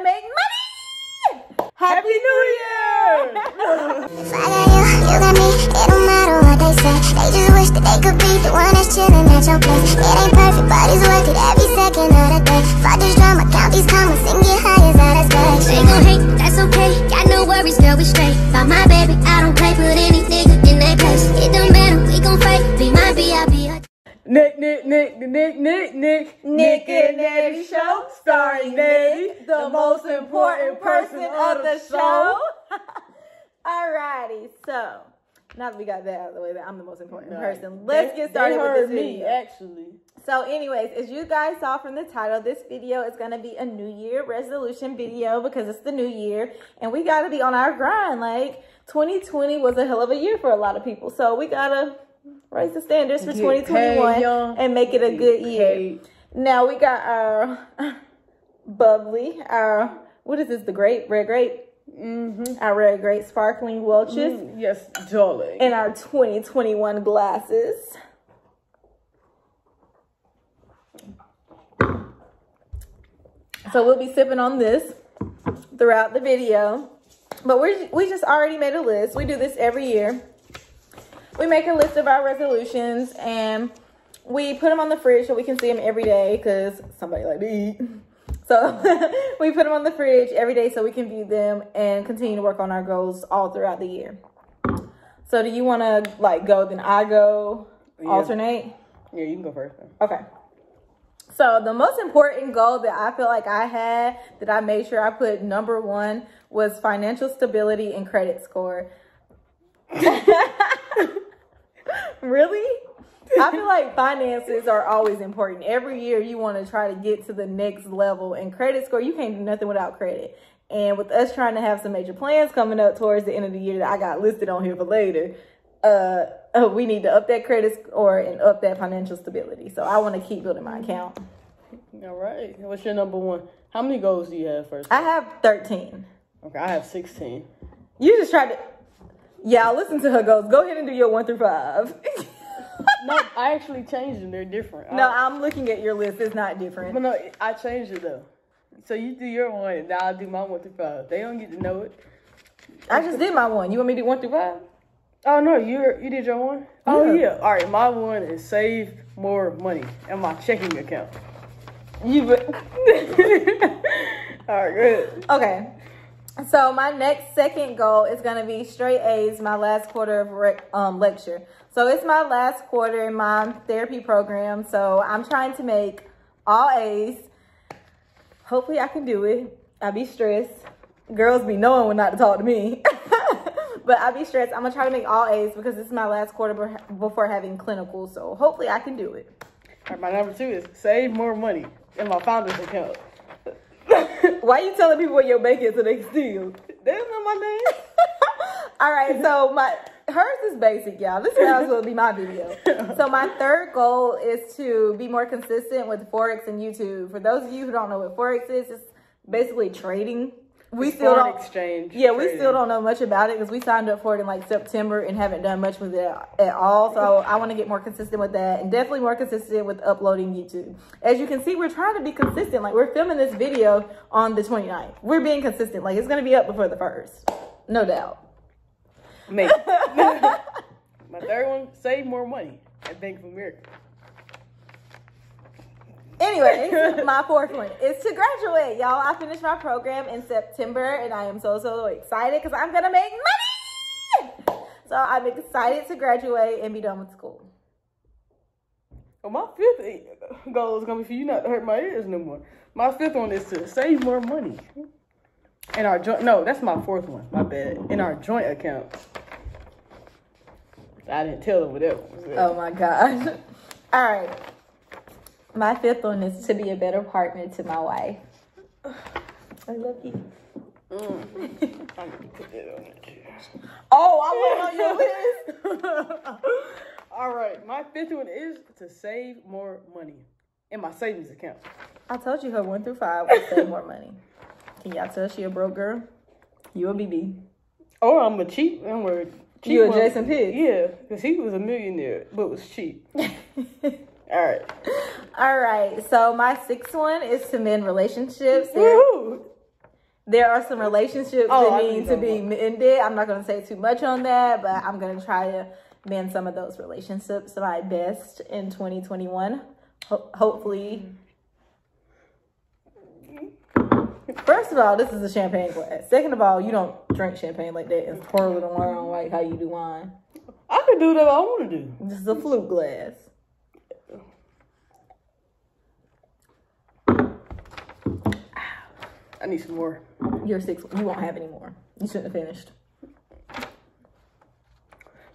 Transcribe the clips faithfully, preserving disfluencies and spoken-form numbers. to make money. Happy New Year! If I got you, you got me, it don't matter what they say. They just wish that they could be the one that's chilling at your place. It ain't perfect, but it's worth it every second of the day. Fuck this drama, count these commas, and get high as out of space. They gon' hate, that's okay, got no worries, girl, we straight. By my baby, I don't play, put any nigga in that place. It don't matter, we gon' fight, be my B I B I Nick, Nick, Nick, Nick, Nick, Nick, Nick and Nettie show, starring Nettie, the most important person of the show. Alrighty, so now that we got that out of the way, that I'm the most important right. person, let's they, get started with this video. Me, actually. So anyways, as you guys saw from the title, this video is going to be a New Year resolution video because it's the new year and we got to be on our grind. Like, twenty twenty was a hell of a year for a lot of people, so we got to raise the standards for twenty twenty-one and make it a good year. Now we got our bubbly, our, what is this, the grape, red grape? Mm-hmm. Our red grape sparkling Welch's. Mm, yes, darling. And our twenty twenty-one glasses. So we'll be sipping on this throughout the video. But we we just already made a list. We do this every year. We make a list of our resolutions and we put them on the fridge so we can see them every day because somebody like to eat. So we put them on the fridge every day so we can view them and continue to work on our goals all throughout the year. So do you want to like go, then I go, yeah. alternate? Yeah, you can go first. Then. Okay. So the most important goal that I feel like I had that I made sure I put number one was financial stability and credit score. Really? I feel like finances are always important. Every year you want to try to get to the next level. And credit score, you can't do nothing without credit. And with us trying to have some major plans coming up towards the end of the year that I got listed on here for later, uh, uh, we need to up that credit score and up that financial stability. So I want to keep building my account. All right. What's your number one? How many goals do you have first? I have thirteen. Okay, I have sixteen. You just tried to... Yeah, listen to her goals. Go ahead and do your one through five. No, I actually changed them. They're different. No, I, I'm looking at your list. It's not different. But no, I changed it though. So you do your one, and I'll do my one through five. They don't get to know it. I just did my one. You want me to do one through five? Oh no, you you did your one. Oh yeah. yeah. All right, my one is save more money in my checking account. You. But... All right, good. Okay. So my next second goal is going to be straight A's, my last quarter of re um, lecture. So it's my last quarter in my therapy program. So I'm trying to make all A's. Hopefully I can do it. I be stressed. Girls be knowing when not to talk to me. But I be stressed. I'm going to try to make all A's because this is my last quarter before having clinical. So hopefully I can do it. All right, my number two is save more money in my founder's account. Why you telling people what your bank is so they can steal? They don't know my name. All right, so my hers is basic, y'all. This is going to be my video. So my third goal is to be more consistent with Forex and YouTube. For those of you who don't know what Forex is, it's basically trading. We it's still don't exchange. Yeah, trading. We still don't know much about it because we signed up for it in like September and haven't done much with it at all. So I want to get more consistent with that and definitely more consistent with uploading YouTube. As you can see, we're trying to be consistent. Like, we're filming this video on the twenty-ninth. We're being consistent. Like, it's going to be up before the first. No doubt. Maybe. My third one, save more money at Bank of America. Anyway, my fourth one is to graduate, y'all. I finished my program in September, and I am so, so excited because I'm going to make money. So I'm excited to graduate and be done with school. Well, my fifth goal is going to be for you not to hurt my ears no more. My fifth one is to save more money. In our joint, no, that's my fourth one. My bad. In our joint account. I didn't tell them what that was. Oh, my gosh. All right. My fifth one is to be a better partner to my wife. I love you. Mm. I'm gonna put that on the chair. Oh, I went on your list. All right, my fifth one is to save more money in my savings account. I told you her one through five would save more money. Can y'all tell she a broke girl? You a B B. Or I'm a cheap. I'm a cheap. You a Jason Pitt? Yeah, because he was a millionaire, but was cheap. All right. All right. So my sixth one is to mend relationships. Woo! there are some relationships oh, that need to be mended. I'm not going to say too much on that, but I'm going to try to mend some of those relationships my best in twenty twenty-one. Ho- hopefully. First of all, this is a champagne glass. Second of all, you don't drink champagne like that and twirl it around like how you do wine. I can do that I want to do. This is a flute glass. I need some more. You're six. You won't have any more. You shouldn't have finished.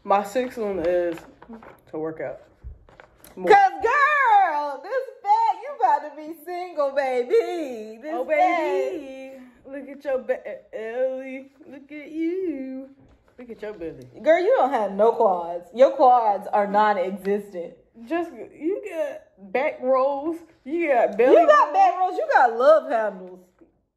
My sixth one is to work out. More. Cause girl, this bag, you about to be single, baby. This oh baby, bag. Look at your belly. Look at you. Look at your belly. Girl, you don't have no quads. Your quads are non-existent. Just you got back rolls. You got belly. You got rolls. Back rolls. You got love handles.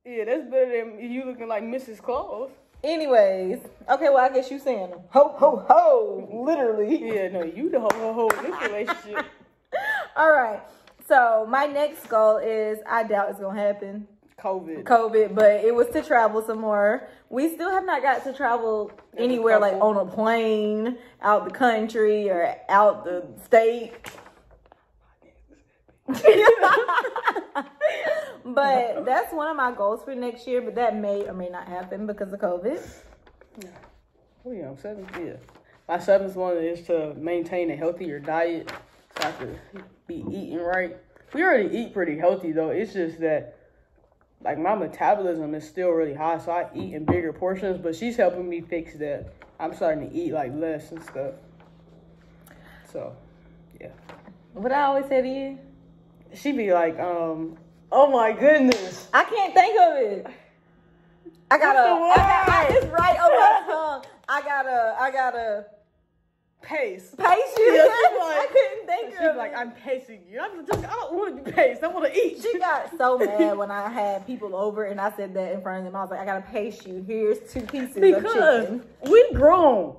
Yeah, that's better than you looking like Missus Claus. Anyways, okay, well, I guess you saying them. Ho, ho, ho, literally. Yeah, no, you the ho, ho, ho in this relationship. All right, so my next goal is, I doubt it's going to happen. COVID. COVID, but it was to travel some more. We still have not got to travel anywhere, like on a plane, out the country, or out the state. But that's one of my goals for next year, but that may or may not happen because of COVID. Yeah. Oh yeah, I'm seventh. Yeah. My seventh one is to maintain a healthier diet so I could be eating right. We already eat pretty healthy though. It's just that like my metabolism is still really high, so I eat in bigger portions, but she's helping me fix that. I'm starting to eat like less and stuff. So yeah. What I always say to you? She be like, um, oh my goodness. I can't think of it. I gotta, I gotta it's right on my tongue. I gotta, I gotta pace. Pace you? Yeah, she's like, I couldn't think she's of like, it. I'm pacing you. I'm just, I don't want to be paced. I want to eat. She got so mad when I had people over and I said that in front of them. I was like, I gotta pace you. Here's two pieces because of chicken. We grown.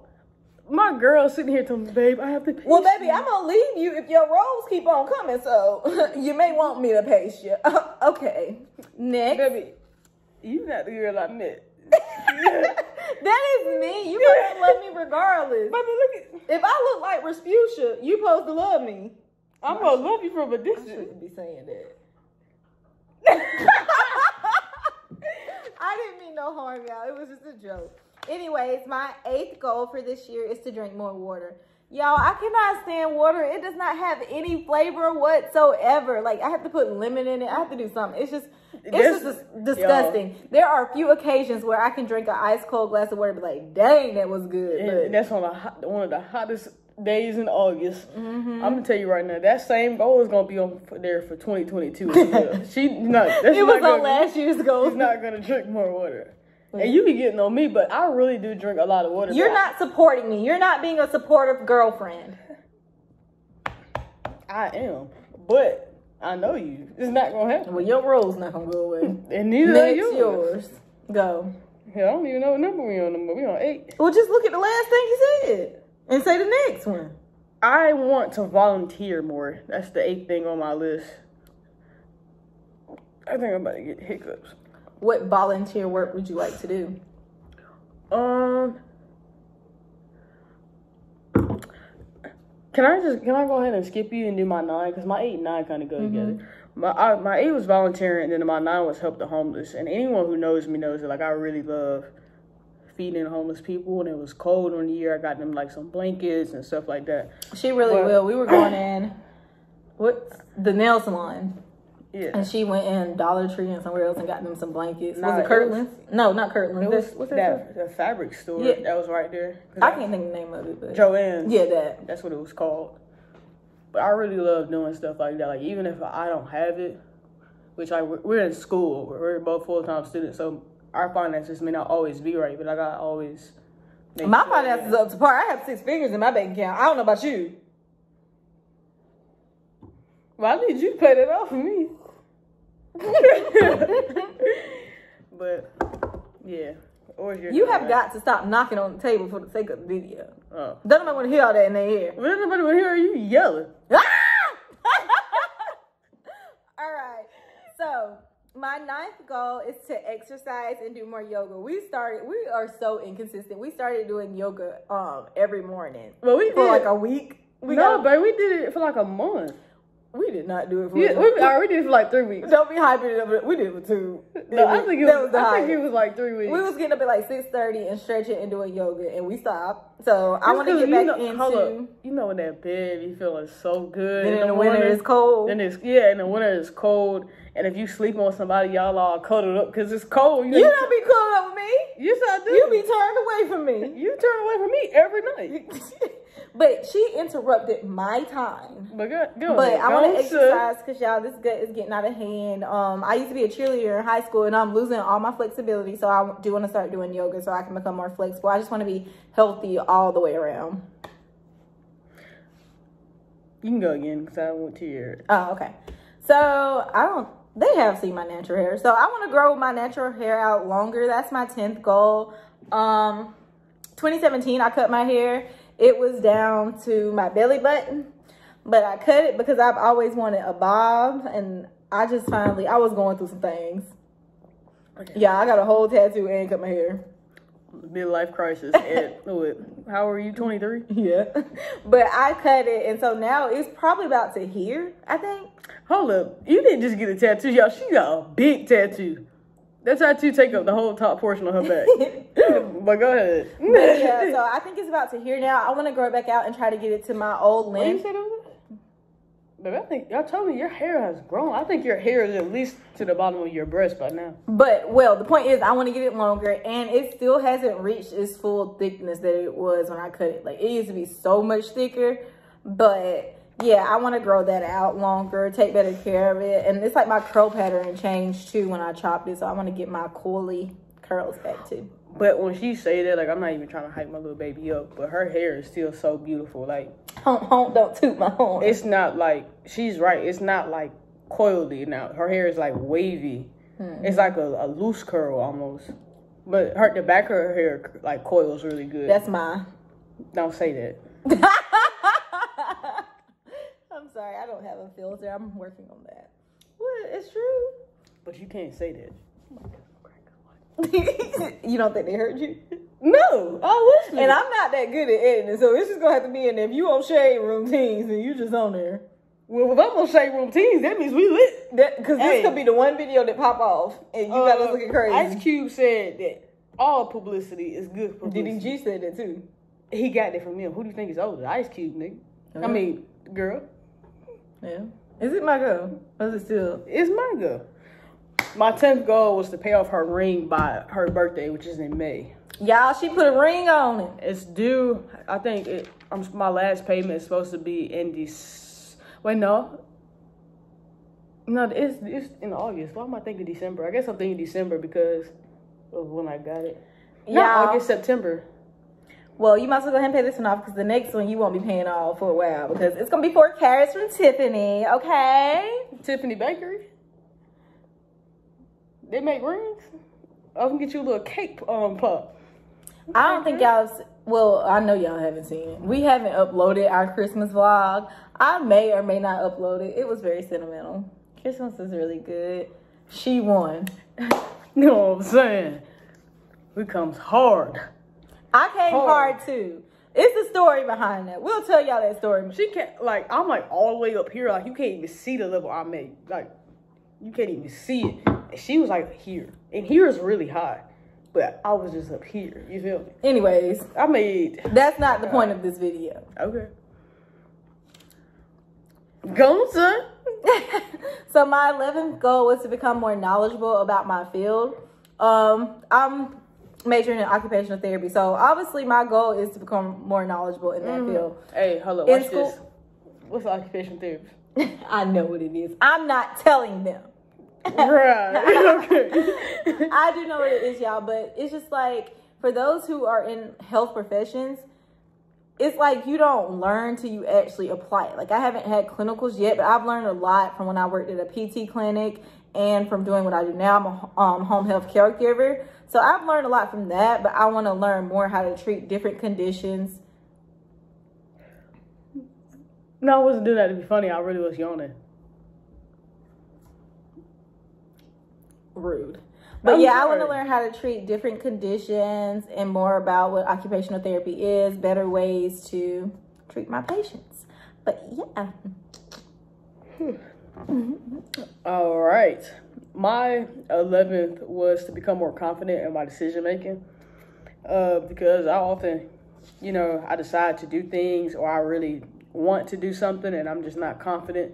My girl sitting here telling me, babe, I have to pace you. Well, baby, you. I'm going to leave you if your rolls keep on coming, so you may want me to pace you. Okay. Next. Baby, you not the girl I met. That is me. You supposed to love me regardless. Baby, look at... If I look like Respucia, you supposed to love me. I'm no, going to love you from a distance. I shouldn't be saying that. I didn't mean no harm, y'all. It was just a joke. Anyways, my eighth goal for this year is to drink more water. Y'all, I cannot stand water. It does not have any flavor whatsoever. Like, I have to put lemon in it. I have to do something. It's just it's this, just disgusting. Yo. There are a few occasions where I can drink an ice cold glass of water and be like, dang, that was good. And but. That's on a hot, one of the hottest days in August. Mm-hmm. I'm going to tell you right now, that same goal is going to be on there for twenty twenty-two. She, no, that's it was not on last year's goal. She's not going to drink more water. And you be getting on me, but I really do drink a lot of water. You're not supporting me. You're not being a supportive girlfriend. I am, but I know you. It's not going to happen. Well, your role's not going to go away. And neither are yours. yours. Go. Yeah, I don't even know what number we on, but we on eight. Well, just look at the last thing you said and say the next one. I want to volunteer more. That's the eighth thing on my list. I think I'm about to get hiccups. What volunteer work would you like to do? Um, can I just can I go ahead and skip you and do my nine? Because my eight and nine kind of go mm-hmm. together. My I, my eight was volunteering, and then my nine was help the homeless. And anyone who knows me knows that like I really love feeding homeless people. And it was cold on the year. I got them like some blankets and stuff like that. She really but, will. We were going in. What's the nail salon? Yeah. And she went in Dollar Tree and somewhere else and got them some blankets. Nah, was it Kirtland's? It was, no, not Kirtland's. It was that's, what's that? That the fabric store yeah. that was right there. I can't think of the name of it. But Joann's. Yeah, that. That's what it was called. But I really love doing stuff like that. Like even if I don't have it, which like we're, we're in school, we're both full time students, so our finances may not always be right. But like I always. Make my sure finances is up to par. I have six figures in my bank account. I don't know about you. Well, I need you to pay that off for me. But yeah, or your you have got to stop knocking on the table for the sake of the video. Oh, don't nobody want to hear all that in their ear. Well, nobody want to hear you yelling. All right, so my my ninth goal is to exercise and do more yoga. We started, we are so inconsistent. We started doing yoga um every morning. Well, we for did. like a week. We no, but we did it for like a month. We did not do it for yeah, a we, right, we did it for like three weeks. Don't be hyping it up. We did it for two. No, I, think it, was, was I think it was like three weeks. We was getting up at like six thirty and stretching and doing yoga, and we stopped. So it's I want to get back know, into... Hold up. You know, in that bed, you feeling so good. And in, in the, the winter, winter, it's cold. Then it's, yeah, in the winter, it's cold. And if you sleep on somebody, y'all all cuddled up because it's cold. You, know, you don't be cuddled up with me. Yes, I do. You be turned away from me. You turn away from me every night. But she interrupted my time. But go, go But ahead. I want to exercise because, y'all, this gut is getting out of hand. Um, I used to be a cheerleader in high school, and I'm losing all my flexibility. So I do want to start doing yoga so I can become more flexible. I just want to be healthy all the way around. You can go again because I went to your... Oh, okay. So I don't... They have seen my natural hair. So I want to grow my natural hair out longer. That's my tenth goal. Um, twenty seventeen, I cut my hair. It was down to my belly button, but I cut it because I've always wanted a bob, and I just finally, I was going through some things. Okay. Yeah, I got a whole tattoo and cut my hair. Midlife crisis. At, how are you, twenty-three? Yeah. But I cut it, and so now it's probably about to here, I think. Hold up. You didn't just get a tattoo, y'all. She got a big tattoo. That tattoo take up the whole top portion of her back. But go ahead. But yeah, so I think it's about to here now. I want to grow it back out and try to get it to my old length. What you said over there? But I think y'all told me your hair has grown. I think your hair is at least to the bottom of your breast by now. But, well, the point is I want to get it longer, and it still hasn't reached its full thickness that it was when I cut it. Like, it used to be so much thicker, but... Yeah, I want to grow that out longer, take better care of it. And it's like my curl pattern changed, too, when I chopped it. So I want to get my coily curls back, too. But when she say that, like, I'm not even trying to hype my little baby up. But her hair is still so beautiful. Like, hon, hon, don't toot my horn. It's not like, she's right. It's not like coily now. Her hair is like wavy. Hmm. It's like a, a loose curl almost. But her the back of her hair, like, coils really good. That's mine. Don't say that. I'm sorry, I don't have a filter. I'm working on that. What? It's true. But you can't say that. You don't think they heard you? No. I wish. And I'm not that good at editing, so it's just going to have to be in there. If you on Shade Room Teens and you just on there. Well, if I'm on Shade Room Teens, that means we lit. Because hey, this could be the one video that pop off, and you uh, got us looking crazy. Ice Cube said that all publicity is good publicity. D D G said that, too. He got that from them. Who do you think is older? Ice Cube, nigga. Uh-huh. I mean, girl. Yeah. Is it my girl? Or is it still? It's my girl. My tenth goal was to pay off her ring by her birthday, which is in May. Y'all, she put a ring on it. It's due. I think it, I'm, my last payment is supposed to be in this. Wait, no. No, it's, it's in August. Why am I thinking December? I guess I'm thinking December because of when I got it. Yeah. No, August, September. Well, you might as well go ahead and pay this one off because the next one you won't be paying off for a while because it's going to be four carats from Tiffany, okay? Tiffany Bakery. They make rings. I can get you a little cake um, pop. I don't think y'all, well, I know y'all haven't seen it. We haven't uploaded our Christmas vlog. I may or may not upload it. It was very sentimental. Christmas is really good. She won. You know what I'm saying? We comes hard. I came hard. hard too. It's the story behind that. We'll tell y'all that story. She can't, like, I'm like all the way up here. Like, you can't even see the level I made. Like, you can't even see it. And she was like here. And here is really high. But I was just up here. You feel me? Anyways, I made. That's not the God. point of this video. Okay. Go, son. So, my eleventh goal was to become more knowledgeable about my field. Um, I'm. majoring in occupational therapy. So, obviously, my goal is to become more knowledgeable in that mm-hmm. field. Hey, hello, watch school, this. What's occupational therapy? I know what it is. I'm not telling them. Right. Okay. I do know what it is, y'all, but it's just like, for those who are in health professions, it's like you don't learn till you actually apply it. Like, I haven't had clinicals yet, but I've learned a lot from when I worked at a P T clinic and from doing what I do now. I'm a um, home health caregiver. So I've learned a lot from that, but I want to learn more how to treat different conditions. No, I wasn't doing that to be funny. I really was yawning. rude. But I'm yeah, sure. I want to learn how to treat different conditions and more about what occupational therapy is, better ways to treat my patients. But yeah. Hmm. Mm-hmm. All right. My eleventh was to become more confident in my decision making, uh, because I often, you know, I decide to do things or I really want to do something and I'm just not confident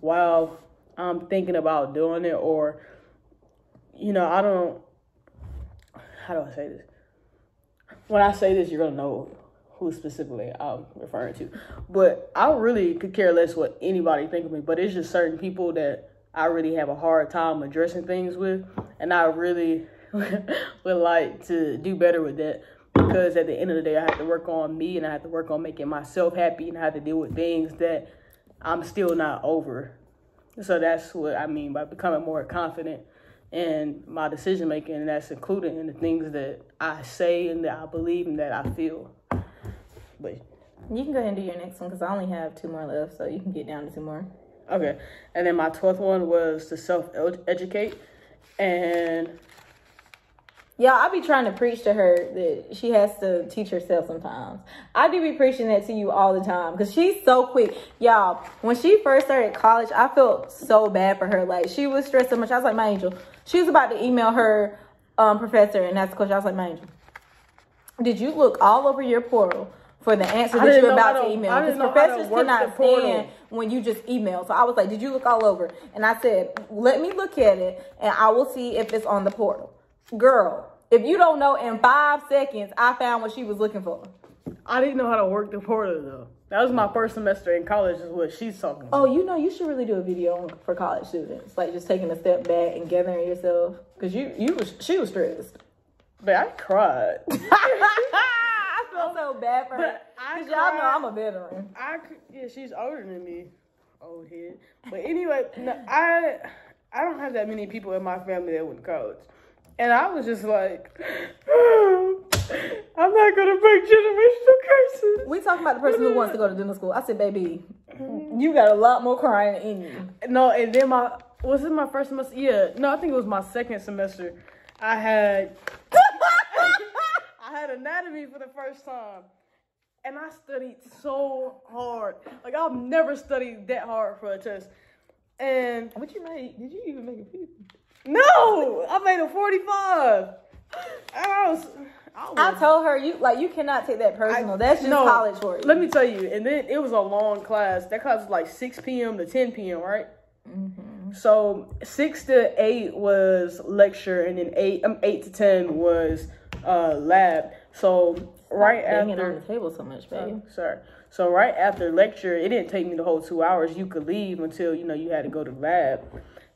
while I'm thinking about doing it, or, you know, I don't, how do I say this? When I say this, you're going to know who specifically I'm referring to. But I really could care less what anybody think of me, but it's just certain people that I really have a hard time addressing things with, and I really would like to do better with that, because at the end of the day, I have to work on me, and I have to work on making myself happy, and I have to deal with things that I'm still not over. So that's what I mean by becoming more confident in my decision making, and that's included in the things that I say and that I believe and that I feel. But you can go ahead and do your next one, because I only have two more left, so you can get down to two more. Okay, and then my twelfth one was to self-educate, and yeah, I be trying to preach to her that she has to teach herself sometimes. I do be preaching that to you all the time, because she's so quick. Y'all, when she first started college, I felt so bad for her. Like, she was stressed so much. I was like, my angel. She was about to email her um, professor and ask the question. I was like, my angel, did you look all over your portal for the answer that you're about to email? Because professors cannot stand when you just email. So I was like, did you look all over? And I said, let me look at it, and I will see if it's on the portal. Girl, if you don't know, in five seconds, I found what she was looking for. I didn't know how to work the portal, though. That was my first semester in college is what she's talking about. Oh, you know, you should really do a video for college students. Like, just taking a step back and gathering yourself. Because you, you was, she was stressed. But I cried. I feel so bad for her. Because y'all know I'm a veteran. I, yeah, she's older than me. Old head. But anyway, no, I, I don't have that many people in my family that went to college. And I was just like, oh, I'm not going to break generational curses. We talking about the person who wants to go to dental school. I said, baby, you got a lot more crying in you. No, and then my, was it my first semester? Yeah. No, I think it was my second semester. I had, I had anatomy for the first time. And I studied so hard. Like, I've never studied that hard for a test. And what you made? Did you even make a paper? No, I made a forty-five. I, was, I, was, I told her, you like you cannot take that personal. I, That's just no, college for you. Let me tell you, and then it was a long class. That class was like six p m to ten p m, right? Mm-hmm. So six to eight was lecture, and then eight, um, eight to ten was uh, lab. So Stop right banging after on the table so much, baby. Oh, sorry. So right after lecture, it didn't take me the whole two hours. You could leave until you know you had to go to lab.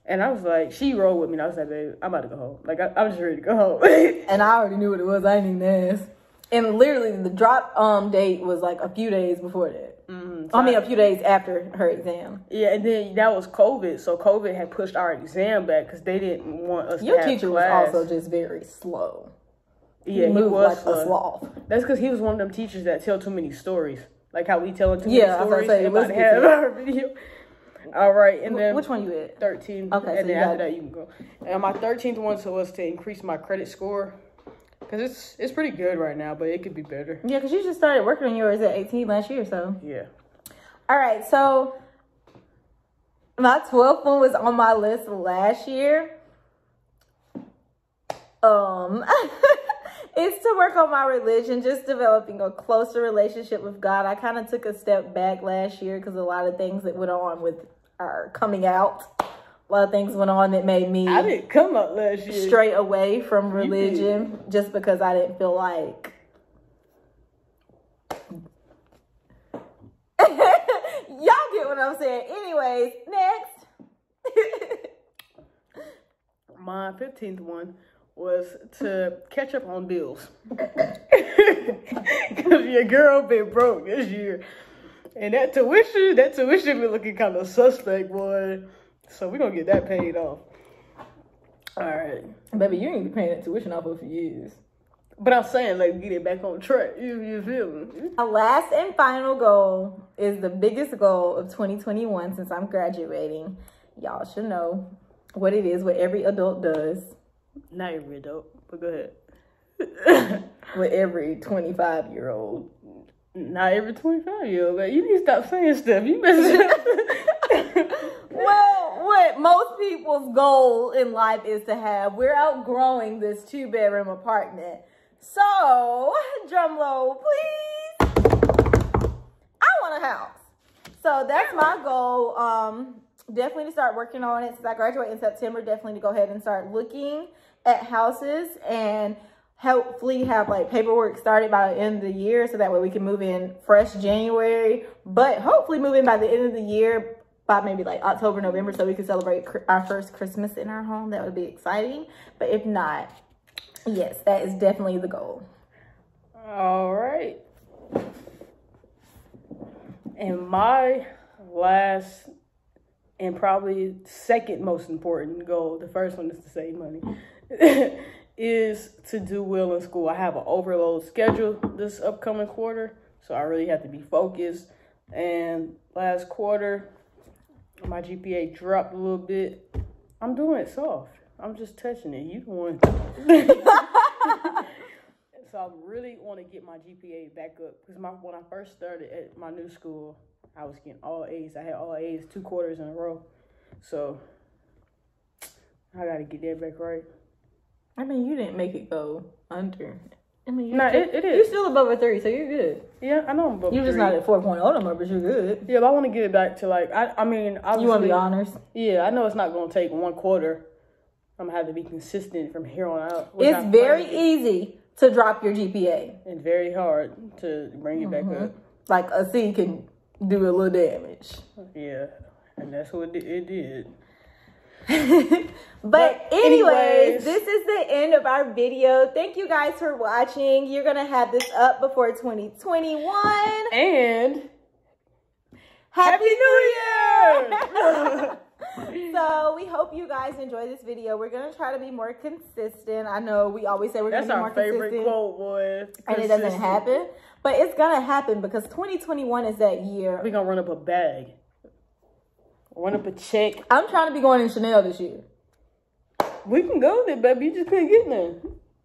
And I was like, she rolled with me, and I was like, babe, I'm about to go home. Like, I, I'm just ready to go home. And I already knew what it was. I didn't even ask. And literally, the drop um date was, like, a few days before that. Mm-hmm. So I mean, I, a few days after her exam. Yeah, and then that was COVID. So COVID had pushed our exam back because they didn't want us Your to have Your teacher class. was also just very slow. Yeah, he, moved he was like a sloth. That's because he was one of them teachers that tell too many stories. Like how we telling too yeah, many stories say, about have our video. All right, and then which one you at? Thirteen. Okay, and so then after that you can go. And my thirteenth one was to increase my credit score, because it's it's pretty good right now, but it could be better. Yeah, because you just started working on yours at eighteen last year, so yeah. All right, so my twelfth one was on my list last year. Um, it's to work on my religion, just developing a closer relationship with God. I kind of took a step back last year because a lot of things that went on with are coming out. A lot of things went on that made me I didn't come up last year. Straight away from religion just because I didn't feel like y'all get what I'm saying. Anyways, next. My fifteenth one was to catch up on bills. Cause your girl been broke this year. And that tuition, that tuition been looking kind of suspect, boy. So we're going to get that paid off. All right. Baby, you ain't been paying that tuition off for years. But I'm saying, like, get it back on track. You, you feel me? My last and final goal is the biggest goal of twenty twenty-one since I'm graduating. Y'all should know. what it is, what every adult does. Not every adult, but go ahead. With every twenty-five-year-old. Not every twenty-five-year-old, but you need to stop saying stuff. You messed up. Well, what most people's goal in life is to have, we're outgrowing this two-bedroom apartment. So, drumroll, please. I want a house. So that's my goal. Um, definitely to start working on it. Since I graduate in September, definitely to go ahead and start looking at houses and hopefully have like paperwork started by the end of the year, so that way we can move in fresh January, but hopefully move in by the end of the year, by maybe like October, November, so we can celebrate our first Christmas in our home. That would be exciting. But if not, yes, that is definitely the goal. All right. And my last and probably second most important goal, the first one is to save money, is to do well in school. I have an overload schedule this upcoming quarter, so I really have to be focused. And last quarter, my G P A dropped a little bit. I'm doing it soft. I'm just touching it. You the one. So I really want to get my G P A back up, because my when I first started at my new school, I was getting all A's. I had all A's two quarters in a row. So I got to get that back right. I mean, you didn't make it go under. I mean, you nah, just, it, it is. You're still above a three, so you're good. Yeah, I know I'm above a three. You're just not at four point oh no more, but you're good. Yeah, but I want to get it back to like, I, I mean, obviously. You want to be honors? Yeah, I know it's not going to take one quarter. I'm going to have to be consistent from here on out. It's very easy to drop your G P A. And very hard to bring it mm-hmm. back up. Like a C can do a little damage. Yeah, and that's what it did. but, but anyways, anyways, this is the end of our video. Thank you guys for watching. You're going to have this up before twenty twenty-one. And Happy, Happy New Year! Year! So we hope you guys enjoy this video. We're gonna try to be more consistent. I know we always say we're gonna be more consistent. That's our favorite quote, boy. And it doesn't happen, but it's gonna happen, because twenty twenty-one is that year. We're gonna run up a bag, run up a check. I'm trying to be going in Chanel this year. We can go there, baby. You just couldn't get none.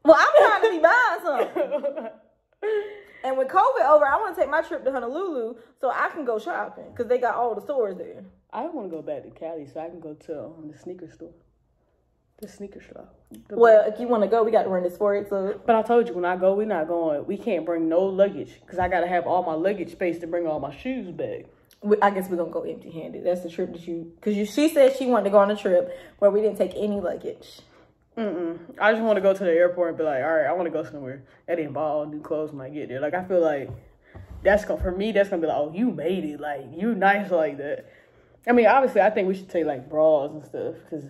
Well, I'm trying to be buying something. And with COVID over, I want to take my trip to Honolulu so I can go shopping, because they got all the stores there. I want to go back to Cali so I can go to um, the sneaker store. The sneaker store. The well, if you want to go, we got to run this Forex up. But I told you, when I go, we're not going. We can't bring no luggage, because I got to have all my luggage space to bring all my shoes back. We, I guess we're going to go empty-handed. That's the trip that you... Because you, she said she wanted to go on a trip where we didn't take any luggage. Mm-mm. I just want to go to the airport and be like, all right, I want to go somewhere. That didn't buy all new clothes when I get there. Like, I feel like that's going to, for me, that's going to be like, oh, you made it. Like, you nice like that. I mean, obviously, I think we should take, like, bras and stuff, because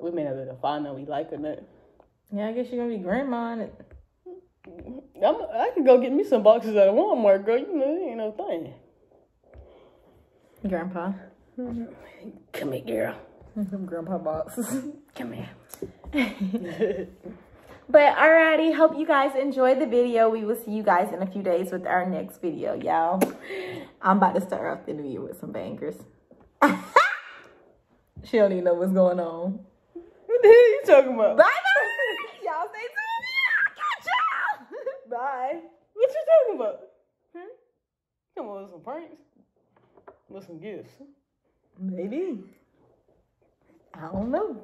we may not be able to find that we like or not. Yeah, I guess you're going to be grandma on it. I'm, I could go get me some boxes at Walmart, girl. You know, it ain't no thing. Grandpa. Come here, girl. Grandpa boxes. Come here. But, alrighty, hope you guys enjoyed the video. We will see you guys in a few days with our next video, y'all. I'm about to start off the new year with some bangers. She don't even know what's going on. What the hell are you talking about? Bye bye. Y'all stay tuned. Catch y'all. Bye. What you talking about? Hmm? Come on, with some pranks, with some gifts, maybe. I don't know.